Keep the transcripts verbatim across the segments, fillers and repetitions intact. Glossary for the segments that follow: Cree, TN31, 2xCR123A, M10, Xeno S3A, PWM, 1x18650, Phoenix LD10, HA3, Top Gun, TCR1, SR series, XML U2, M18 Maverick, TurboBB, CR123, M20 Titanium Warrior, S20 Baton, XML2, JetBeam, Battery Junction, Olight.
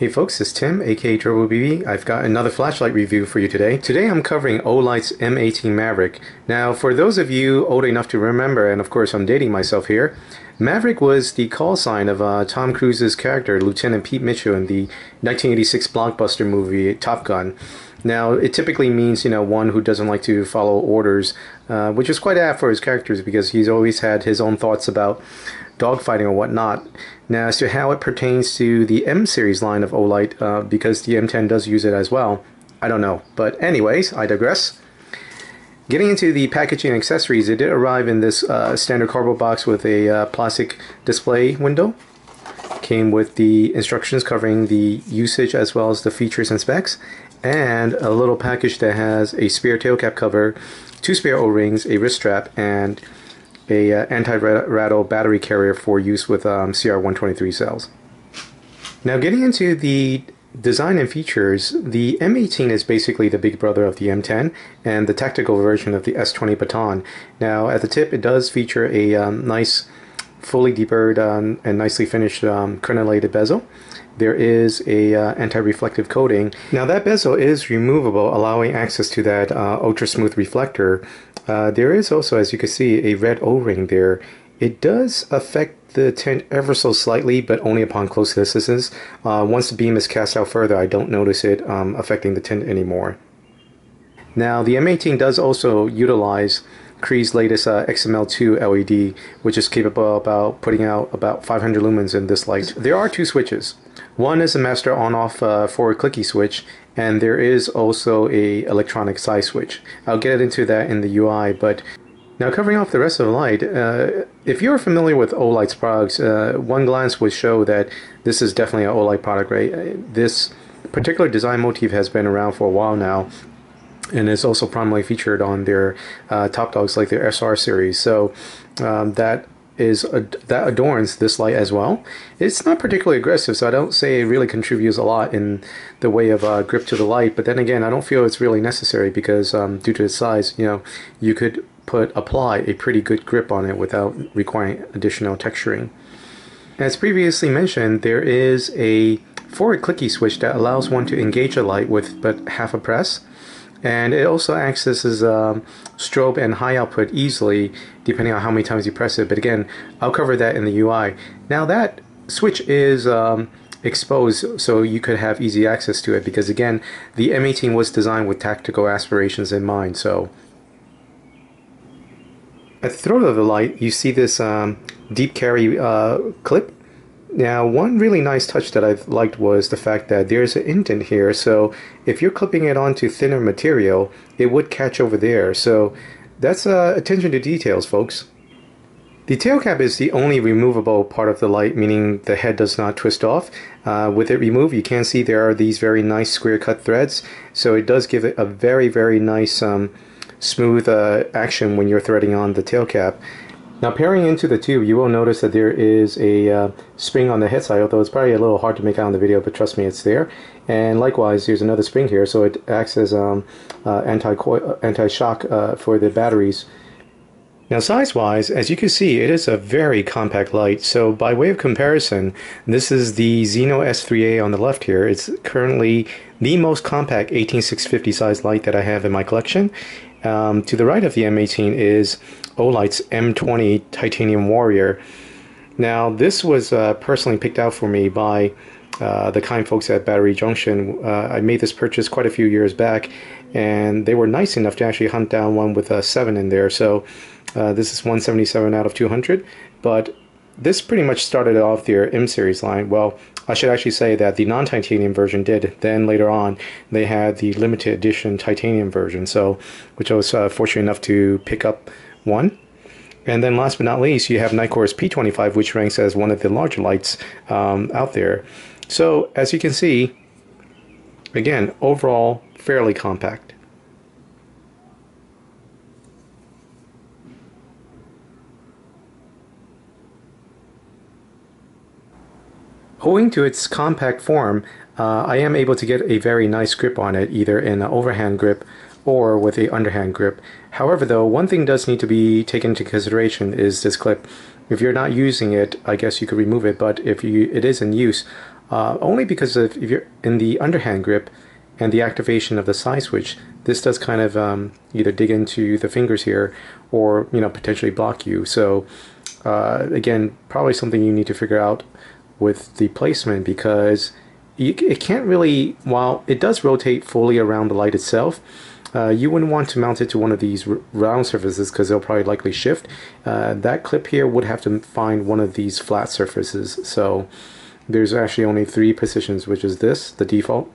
Hey folks, it's Tim, aka TurboBB. I've got another flashlight review for you today. Today I'm covering Olight's M eighteen Maverick. Now, for those of you old enough to remember, and of course I'm dating myself here, Maverick was the call sign of uh, Tom Cruise's character, Lieutenant Pete Mitchell, in the nineteen eighty-six blockbuster movie Top Gun. Now, it typically means, you know, one who doesn't like to follow orders, uh, which is quite apt for his characters because he's always had his own thoughts about dogfighting or whatnot. Now, as to how it pertains to the M series line of Olight, uh, because the M ten does use it as well, I don't know. But anyways, I digress. Getting into the packaging and accessories, it did arrive in this uh, standard cardboard box with a uh, plastic display window. Came with the instructions covering the usage as well as the features and specs, and a little package that has a spare tail cap cover, two spare O-rings, a wrist strap, and a uh, anti-rattle battery carrier for use with um, C R one twenty-three cells. Now, getting into the design and features, the M eighteen is basically the big brother of the M ten and the tactical version of the S twenty Baton. Now, at the tip, it does feature a um, nice fully deburred um, and nicely finished um, crenellated bezel. There is a uh, anti-reflective coating. Now, that bezel is removable, allowing access to that uh, ultra smooth reflector. Uh, there is also, as you can see, a red O-ring there. It does affect the tint ever so slightly, but only upon close distances. Uh, once the beam is cast out further, I don't notice it um, affecting the tint anymore. Now, the M eighteen does also utilize Cree's latest uh, X M L two L E D, which is capable about putting out about five hundred lumens in this light. There are two switches. One is a master on-off uh, forward clicky switch, and there is also a electronic side switch. I'll get into that in the U I, but now covering off the rest of the light, uh, if you're familiar with Olight's products, uh, one glance would show that this is definitely an Olight product, right? This particular design motif has been around for a while now, and it's also prominently featured on their uh, top dogs like their S R series. So um, that is ad that adorns this light as well. It's not particularly aggressive, so I don't say it really contributes a lot in the way of uh, grip to the light. But then again, I don't feel it's really necessary because um, due to its size, you know, you could put apply a pretty good grip on it without requiring additional texturing. As previously mentioned, there is a forward clicky switch that allows one to engage a light with but half a press. And it also accesses um, strobe and high output easily, depending on how many times you press it. But again, I'll cover that in the U I. Now, that switch is um, exposed, so you could have easy access to it, because again, the M eighteen was designed with tactical aspirations in mind. So at the throat of the light, you see this um, deep carry uh, clip. Now, one really nice touch that I liked was the fact that there's an indent here, so if you're clipping it onto thinner material, it would catch over there. So that's uh, attention to details, folks. The tail cap is the only removable part of the light, meaning the head does not twist off. Uh, with it removed, you can see there are these very nice square cut threads, so it does give it a very, very nice um, smooth uh, action when you're threading on the tail cap. Now, pairing into the tube, you will notice that there is a uh, spring on the head side, although it's probably a little hard to make out on the video, but trust me, it's there. And likewise, there's another spring here, so it acts as um, uh, anti-coil, anti-shock uh, for the batteries. Now, size-wise, as you can see, it is a very compact light. So by way of comparison, this is the Xeno S three A on the left here. It's currently the most compact eighteen six fifty size light that I have in my collection. Um, to the right of the M eighteen is Olight's M twenty Titanium Warrior. Now, this was uh, personally picked out for me by uh, the kind folks at Battery Junction. Uh, I made this purchase quite a few years back, and they were nice enough to actually hunt down one with a seven in there. So uh, this is one seventy-seven out of two hundred, but this pretty much started off their M series line. Well, I should actually say that the non-titanium version did. Then later on, they had the limited edition titanium version, so which I was uh, fortunate enough to pick up one. And then last but not least, you have Nitecore's P twenty-five, which ranks as one of the larger lights um, out there. So as you can see, again, overall fairly compact. Owing to its compact form, uh, I am able to get a very nice grip on it, either in an overhand grip or with an underhand grip. However, though, one thing does need to be taken into consideration is this clip. If you're not using it, I guess you could remove it, but if you, it is in use, uh, only because if you're in the underhand grip and the activation of the side switch, this does kind of um, either dig into the fingers here or, you know, potentially block you. So uh, again, probably something you need to figure out with the placement, because it can't really, while it does rotate fully around the light itself, uh, you wouldn't want to mount it to one of these round surfaces because they'll probably likely shift. Uh, that clip here would have to find one of these flat surfaces. So there's actually only three positions, which is this, the default,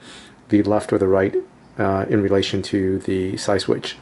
the left or the right, uh, in relation to the side switch.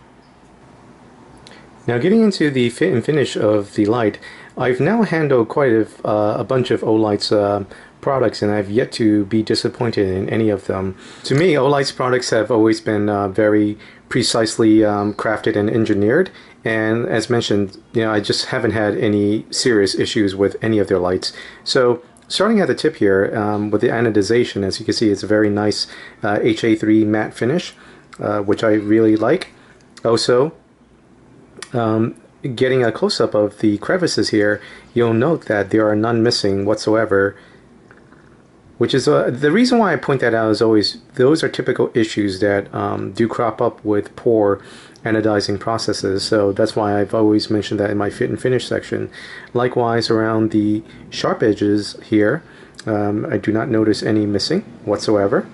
Now, getting into the fit and finish of the light, I've now handled quite a, uh, a bunch of Olight's uh, products, and I've yet to be disappointed in any of them. To me, Olight's products have always been uh, very precisely um, crafted and engineered, and as mentioned, you know, I just haven't had any serious issues with any of their lights. So, starting at the tip here, um, with the anodization, as you can see, it's a very nice uh, H A three matte finish, uh, which I really like. Also, Um, getting a close-up of the crevices here, you'll note that there are none missing whatsoever, which is uh, the reason why I point that out. Is always those are typical issues that um, do crop up with poor anodizing processes, so that's why I've always mentioned that in my fit and finish section. Likewise, around the sharp edges here, um, I do not notice any missing whatsoever.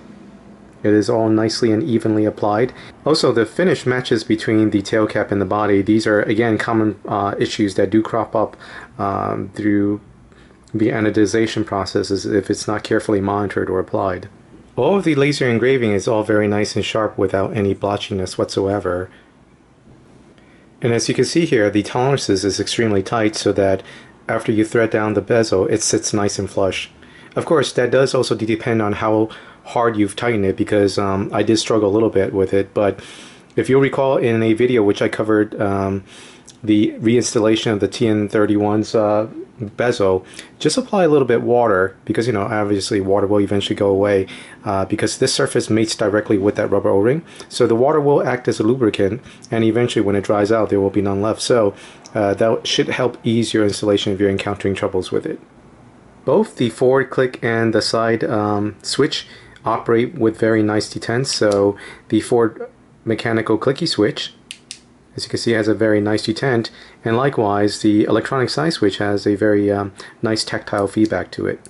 It is all nicely and evenly applied. Also, the finish matches between the tail cap and the body. These are, again, common uh, issues that do crop up um, through the anodization processes if it's not carefully monitored or applied. All of the laser engraving is all very nice and sharp without any blotchiness whatsoever. And as you can see here, the tolerances is extremely tight so that after you thread down the bezel, it sits nice and flush. Of course, that does also depend on how hard you've tightened it, because um, I did struggle a little bit with it. But if you'll recall, in a video which I covered um, the reinstallation of the T N thirty-one's uh, bezel, just apply a little bit water, because, you know, obviously water will eventually go away, uh, because this surface mates directly with that rubber o-ring, so the water will act as a lubricant, and eventually when it dries out there will be none left. So uh, that should help ease your installation if you're encountering troubles with it. Both the forward click and the side um, switch operate with very nice detents. So the forward mechanical clicky switch, as you can see, has a very nice detent, and likewise the electronic side switch has a very um, nice tactile feedback to it.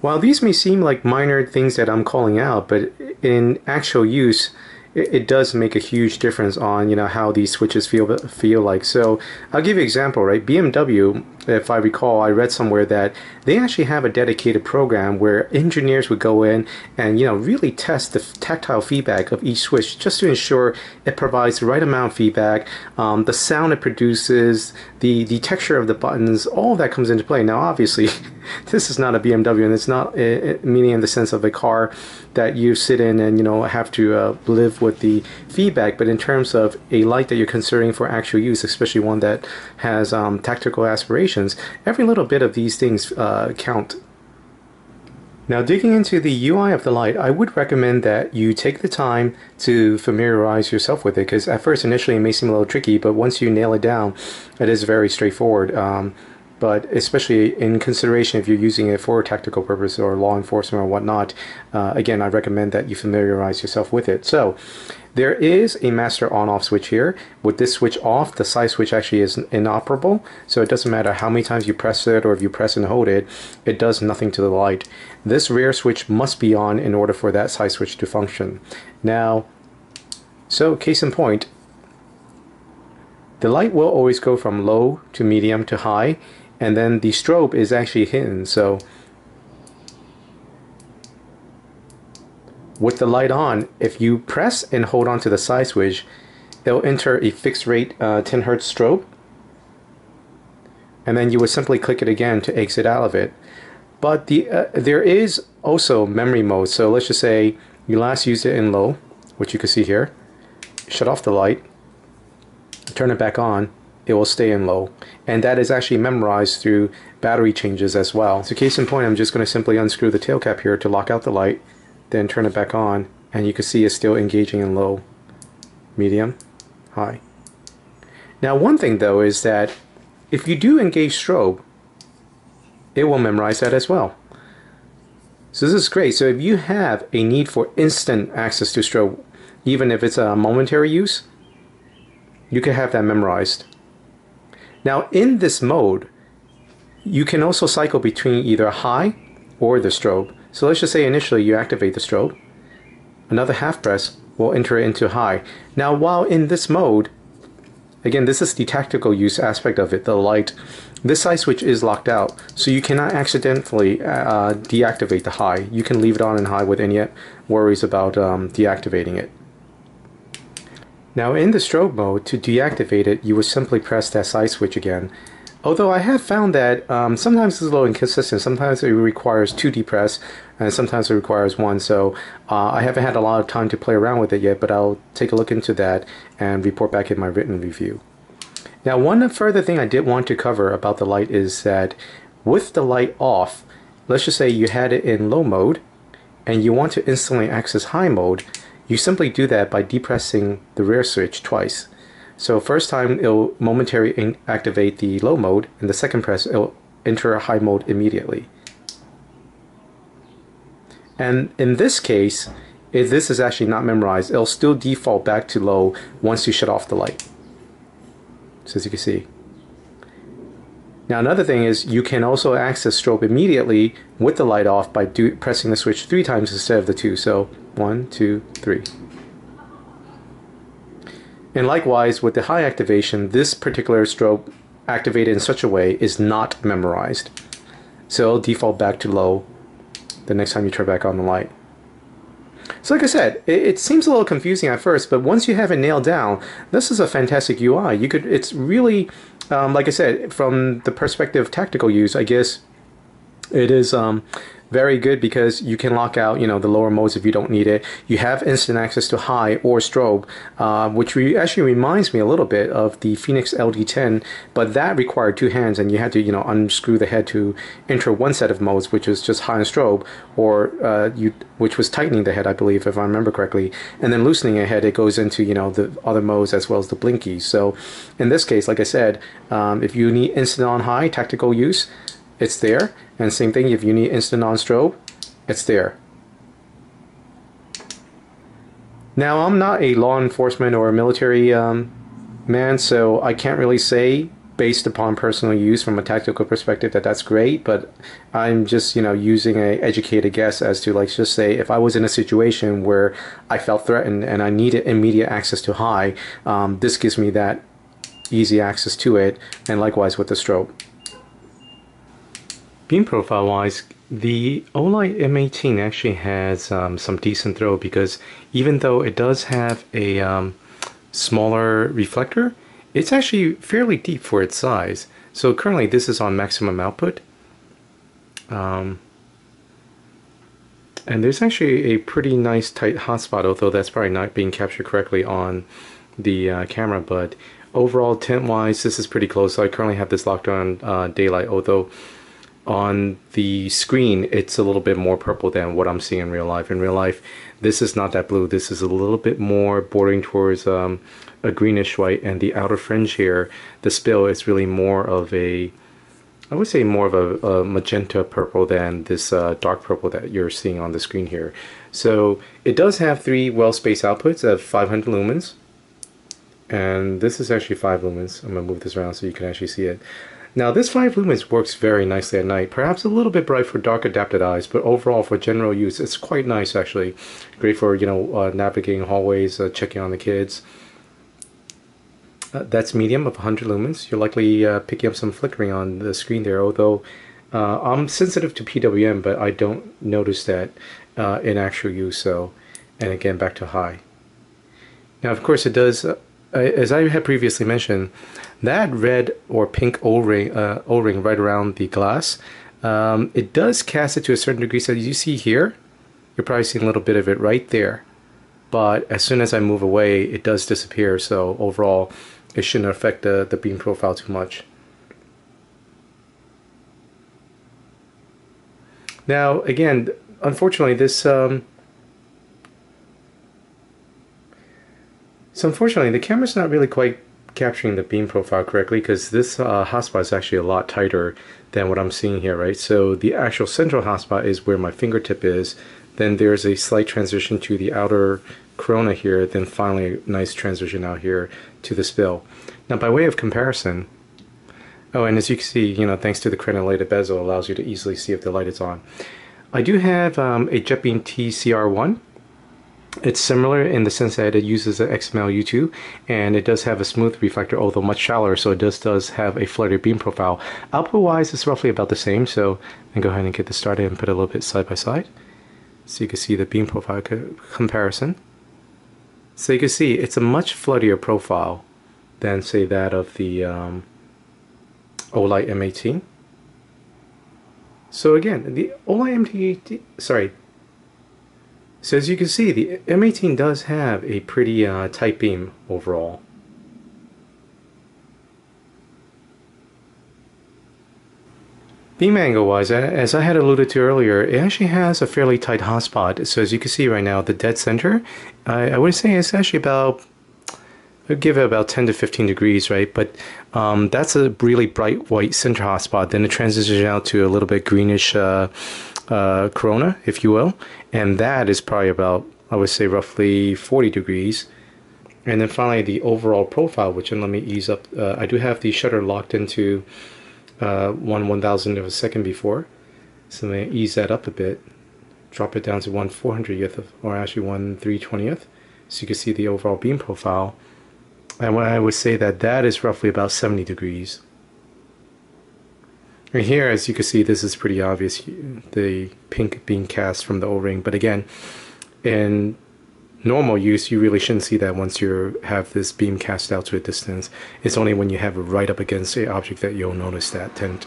While these may seem like minor things that I'm calling out, but in actual use it, it does make a huge difference on, you know, how these switches feel feel like. So I'll give you an example, right? B M W, if I recall, I read somewhere that they actually have a dedicated program where engineers would go in and, you know, really test the tactile feedback of each switch just to ensure it provides the right amount of feedback, um, the sound it produces, the, the texture of the buttons, all that comes into play. Now, obviously, this is not a B M W, and it's not, uh, meaning in the sense of a car that you sit in and, you know, have to uh, live with the feedback, but in terms of a light that you're considering for actual use, especially one that has um, tactical aspirations, every little bit of these things uh, count. Now, digging into the U I of the light, I would recommend that you take the time to familiarize yourself with it, because at first, initially, it may seem a little tricky, but once you nail it down, it is very straightforward. Um, but especially in consideration if you're using it for a tactical purpose or law enforcement or whatnot, uh, again, I recommend that you familiarize yourself with it. So, there is a master on-off switch here. With this switch off, the side switch actually is inoperable, so it doesn't matter how many times you press it or if you press and hold it, it does nothing to the light. This rear switch must be on in order for that side switch to function. Now, so case in point, the light will always go from low to medium to high, and then the strobe is actually hidden. So with the light on, if you press and hold on to the side switch, it'll enter a fixed rate uh, ten hertz strobe, and then you would simply click it again to exit out of it. But the uh, there is also memory mode. So let's just say you last used it in low, which you can see here. Shut off the light, turn it back on, it will stay in low, and that is actually memorized through battery changes as well. So case in point, I'm just going to simply unscrew the tail cap here to lock out the light, then turn it back on, and you can see it's still engaging in low, medium, high. Now, one thing though is that if you do engage strobe, it will memorize that as well. So this is great. So if you have a need for instant access to strobe, even if it's a momentary use, you can have that memorized. Now in this mode, you can also cycle between either high or the strobe. So let's just say initially you activate the strobe. Another half press will enter it into high. Now while in this mode, again, this is the tactical use aspect of it, the light. This side switch is locked out, so you cannot accidentally uh, deactivate the high. You can leave it on in high with any worries about um, deactivating it. Now in the strobe mode, to deactivate it, you would simply press that side switch again. Although I have found that um, sometimes it's a little inconsistent. Sometimes it requires two D press, and sometimes it requires one. So uh, I haven't had a lot of time to play around with it yet, but I'll take a look into that and report back in my written review. Now, one further thing I did want to cover about the light is that with the light off, let's just say you had it in low mode and you want to instantly access high mode, you simply do that by depressing the rear switch twice. So first time it'll momentarily activate the low mode, and the second press it'll enter high mode immediately. And in this case, if this is actually not memorized, it'll still default back to low once you shut off the light. So as you can see. Now another thing is you can also access strobe immediately with the light off by do pressing the switch three times instead of the two. So one, two, three. And likewise with the high activation, this particular strobe activated in such a way is not memorized. So it'll default back to low the next time you turn back on the light. So like I said, it, it seems a little confusing at first, but once you have it nailed down, this is a fantastic U I. You could, it's really, um, like I said, from the perspective of tactical use, I guess it is um, very good because you can lock out, you know, the lower modes if you don't need it. You have instant access to high or strobe, uh, which re actually reminds me a little bit of the Phoenix L D ten, but that required two hands and you had to, you know, unscrew the head to enter one set of modes, which was just high and strobe, or uh, you, which was tightening the head, I believe, if I remember correctly, and then loosening the head, it goes into, you know, the other modes as well as the blinkies. So in this case, like I said, um, if you need instant on high tactical use, it's there. And same thing, if you need instant on strobe, it's there. Now, I'm not a law enforcement or a military um, man, so I can't really say, based upon personal use from a tactical perspective, that that's great, but I'm just, you know, using an educated guess as to, like, just say, if I was in a situation where I felt threatened and I needed immediate access to high, um, this gives me that easy access to it, and likewise with the strobe. Beam profile wise, the Olight M eighteen actually has um, some decent throw, because even though it does have a um, smaller reflector, it's actually fairly deep for its size. So currently this is on maximum output. Um, and there's actually a pretty nice tight hotspot, although that's probably not being captured correctly on the uh, camera, but overall tint wise this is pretty close. So I currently have this locked on uh, daylight, although on the screen it's a little bit more purple than what I'm seeing in real life. In real life this is not that blue, this is a little bit more bordering towards um, a greenish white, and the outer fringe here, the spill, is really more of a, I would say more of a, a magenta purple than this uh, dark purple that you're seeing on the screen here. So it does have three well spaced outputs of five hundred lumens, and this is actually five lumens. I'm going to move this around so you can actually see it. Now this five lumens works very nicely at night, perhaps a little bit bright for dark adapted eyes, but overall for general use it's quite nice actually. Great for, you know, uh, navigating hallways, uh, checking on the kids. Uh, that's medium of one hundred lumens. You're likely uh, picking up some flickering on the screen there, although uh, I'm sensitive to P W M, but I don't notice that uh, in actual use. So, and again back to high. Now of course it does, uh, as I had previously mentioned, that red or pink O-ring, uh, O-ring right around the glass, um, it does cast it to a certain degree. So as you see here, you're probably seeing a little bit of it right there. But as soon as I move away, it does disappear. So overall, it shouldn't affect the, the beam profile too much. Now, again, unfortunately, this... Um, so unfortunately, the camera's not really quite capturing the beam profile correctly, because this uh, hotspot is actually a lot tighter than what I'm seeing here, right? So the actual central hotspot is where my fingertip is, then there's a slight transition to the outer corona here, then finally a nice transition out here to the spill. Now by way of comparison, oh, and as you can see, you know, thanks to the crenellated bezel, it allows you to easily see if the light is on. I do have um, a JetBeam T C R one. It's similar in the sense that it uses an X M L U two, and it does have a smooth reflector, although much shallower, so it does, does have a flatter beam profile. Output-wise, it's roughly about the same, so I'm going to go ahead and get this started and put a little bit side by side, so you can see the beam profile co comparison. So you can see it's a much floodier profile than, say, that of the um, Olight M eighteen. So again, the Olight M eighteen, sorry, so as you can see, the M eighteen does have a pretty uh, tight beam overall. Beam angle wise, as I had alluded to earlier, it actually has a fairly tight hotspot. So as you can see right now, the dead center, I, I would say it's actually about, I'd give it about ten to fifteen degrees, right? But um, that's a really bright white center hotspot. Then it transitions out to a little bit greenish uh, uh, corona, if you will. And that is probably about, I would say, roughly forty degrees. And then finally, the overall profile, which, and let me ease up. Uh, I do have the shutter locked into uh, one one thousandth of a second before. So let me ease that up a bit. Drop it down to one four hundredth, or actually one three twentieth. So you can see the overall beam profile. And I would say that that is roughly about seventy degrees. And here, as you can see, this is pretty obvious, the pink being cast from the O-ring. But again, in normal use, you really shouldn't see that once you have this beam cast out to a distance. It's only when you have it right up against the object that you'll notice that tint.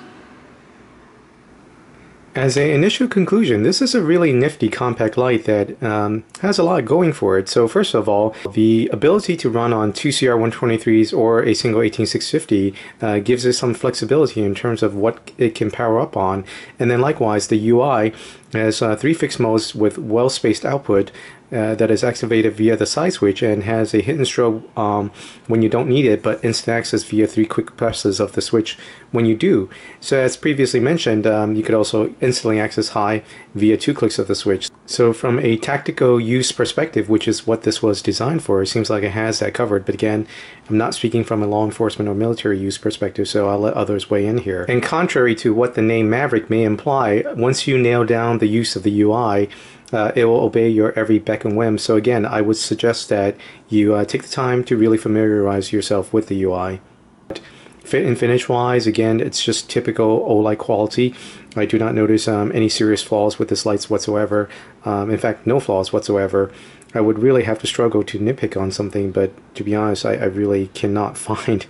As an initial conclusion, this is a really nifty compact light that um, has a lot going for it. So first of all, the ability to run on two C R one twenty-threes or a single eighteen six fifty uh, gives it some flexibility in terms of what it can power up on. And then likewise, the U I has uh, three fixed modes with well-spaced output uh, that is activated via the side switch and has a hit and strobe um, when you don't need it, but instant access via three quick presses of the switch when you do. So as previously mentioned, um, you could also instantly access high via two clicks of the switch. So from a tactical use perspective, which is what this was designed for, it seems like it has that covered. But again, I'm not speaking from a law enforcement or military use perspective, so I'll let others weigh in here. And contrary to what the name Maverick may imply, once you nail down the use of the U I, Uh, it will obey your every beck and whim. So again, I would suggest that you uh, take the time to really familiarize yourself with the U I. Fit and finish wise, again, it's just typical Olight quality. I do not notice um, any serious flaws with this lights whatsoever. Um, in fact, no flaws whatsoever. I would really have to struggle to nitpick on something, but to be honest, I, I really cannot find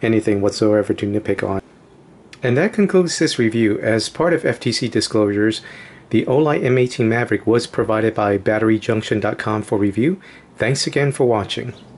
anything whatsoever to nitpick on. And that concludes this review. As part of F T C disclosures, the Olight M eighteen Maverick was provided by battery junction dot com for review. Thanks again for watching.